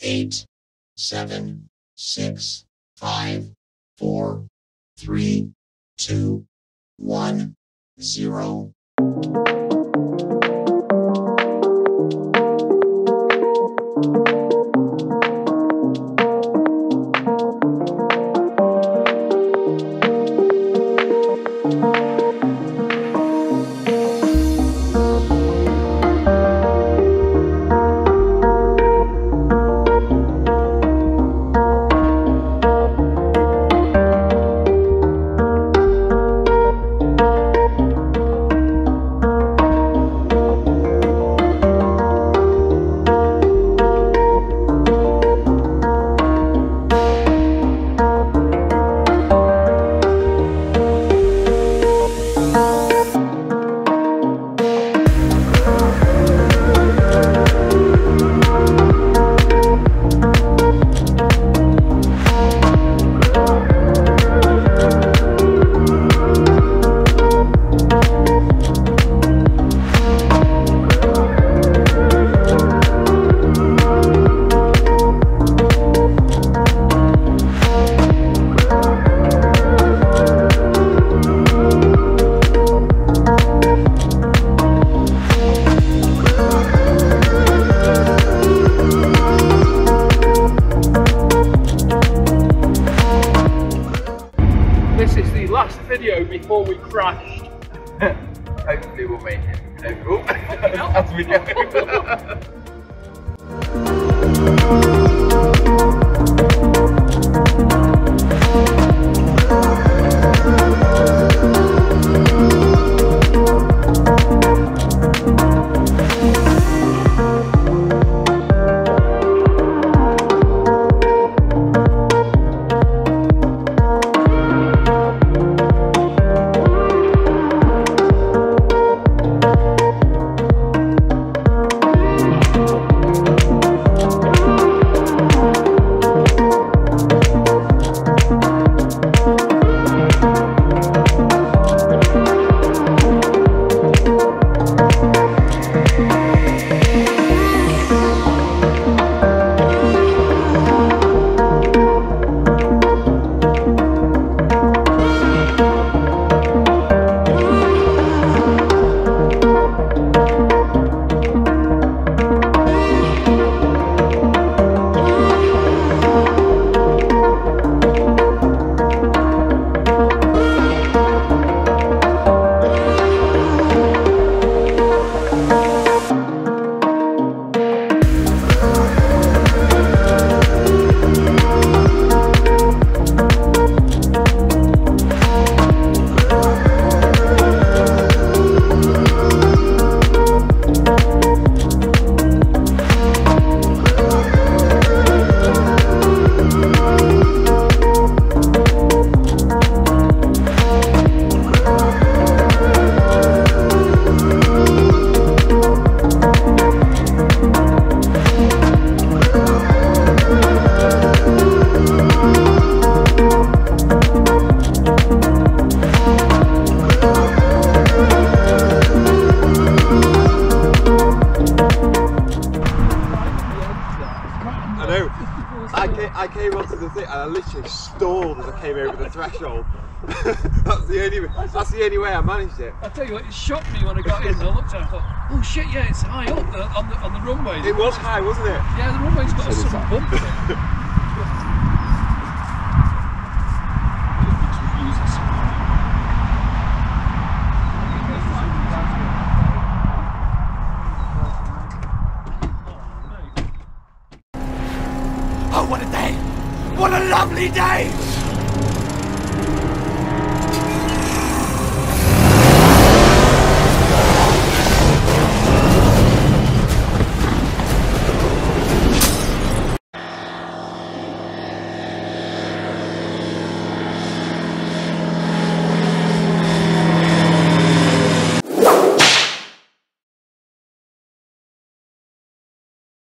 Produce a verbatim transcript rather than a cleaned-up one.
eight, seven, six, five, four, three, two, one, zero. This is the last video before we crashed. Hopefully we'll make it over as we go. I came onto the thing and I literally stalled as I came over the threshold. That's the only way, that's the only way I managed it. I tell you what, it shocked me when I got in. I looked at it and I thought, oh shit, yeah, it's high up the, on, the, on the runway. It was high, wasn't it? Yeah, the runway's got so a sudden bump in it. What a day! What a lovely day!